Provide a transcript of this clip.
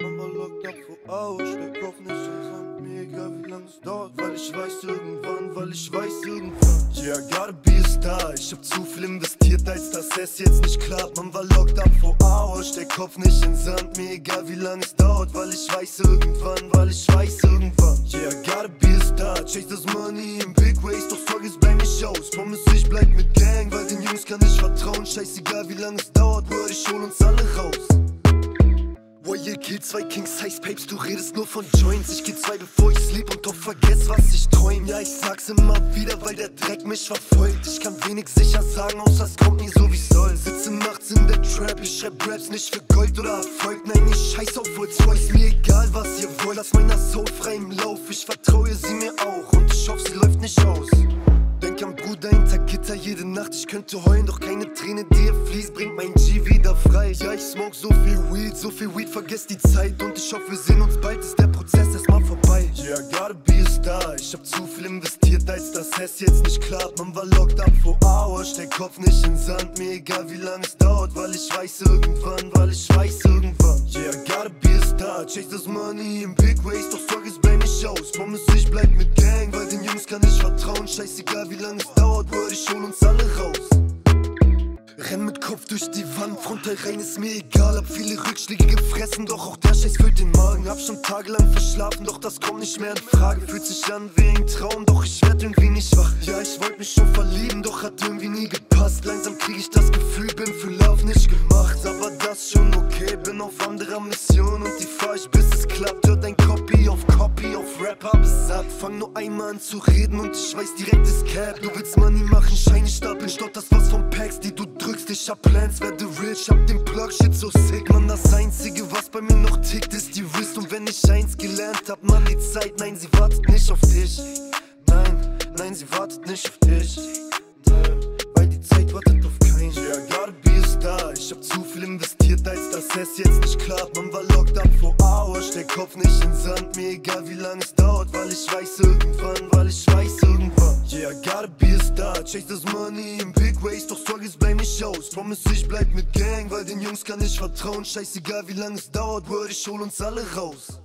Mama lockt ab wo aus, der Kopf nicht zusammen. Mir egal wie lang es dauert, weil ich weiß irgendwann, Yeah, gotta be a star, ich hab zu viel investiert, als dass es jetzt nicht klappt. Man war locked ab vor aus, der Kopf nicht in Sand. Mir egal wie lang es dauert, weil ich weiß irgendwann, Yeah, gotta be a star, chase das money in big ways, doch sorg es bei mich aus. Promise, ich bleib mit Gang, weil den Jungs kann ich vertrauen. Scheißegal wie lang es dauert, Bro, ich hol uns alle raus. Royal Kill, 2 King-Size Papes, du redest nur von Joints. Ich geh 2, bevor ich sleep und doch vergess, was ich träum. Ja, ich sag's immer wieder, weil der Dreck mich verfolgt. Ich kann wenig sicher sagen, außer es kommt nie so wie soll. Sitze nachts in der Trap, ich schreib Raps nicht für Gold oder Erfolg. Nein, ich scheiß auf World's Voice, mir egal was ihr wollt. Lass meiner Soul frei im Lauf, ich vertraue sie mir auch und ich hoff, sie läuft nicht aus. Denk an Bruder hinter Gitter jede Nacht, ich könnte heulen, doch keine Träne dir fließt, bringt mein G wieder frei. Ja, ich smoke so viel Weed, vergiss die Zeit und ich hoffe, wir sehen uns bald, ist der Prozess erstmal vorbei. Yeah, gotta be a star, ich hab zu viel investiert, als dass es jetzt nicht klappt. Man war locked up for hours, der Kopf nicht in Sand, mir egal wie lang es dauert, weil ich weiß irgendwann, Yeah, gotta be a star, chase das money in big ways, doch sorg es bei mich aus. Promise, ich bleib mit Gang, weil den Jungs kann ich vertrauen, scheißegal wie lang es dauert, Bro, ich hol uns alle raus. Renn mit Kopf durch die Wand, frontal rein, ist mir egal. Hab viele Rückschläge gefressen, doch auch der Scheiß füllt den Magen. Hab schon tagelang verschlafen, doch das kommt nicht mehr in Frage. Fühlt sich an wie ein Traum, doch ich werd irgendwie nicht wach. Ja, ich wollte mich schon verlieben, doch hat irgendwie nie gepasst. Langsam krieg ich das Gefühl, bin für Love nicht gemacht. Aber das schon okay, bin auf anderer Mission und die fahr ich bis es klappt. Hör dein Copy auf Rap, hab es satt. Fang nur einmal an zu reden und ich weiß direkt ist Cap. Du willst Money machen, Scheine stapeln, statt das was von Packs, die du drückst. Ich hab Plans, werde rich, hab den Plug, shit so sick. Man, das einzige was bei mir noch tickt, ist die Wrist. Und wenn ich eins gelernt hab, man, die Zeit, nein, sie wartet nicht auf dich. Nein, sie wartet nicht auf dich. Weil die Zeit wartet auf keinen. Yeah, gotta be a star, ich hab zu viel investiert, als dass es jetzt nicht klappt. Man war locked up for hours, der Kopf nicht in Sand. Mir egal wie lang es dauert, weil ich weiß irgendwann, Yeah, gotta be a star, chase das money in big ways, doch sorg es bei mich aus. Promise, ich bleib mit Gang, weil den Jungs kann ich vertrauen. Scheißegal wie lang es dauert, Bro, ich hol uns alle raus.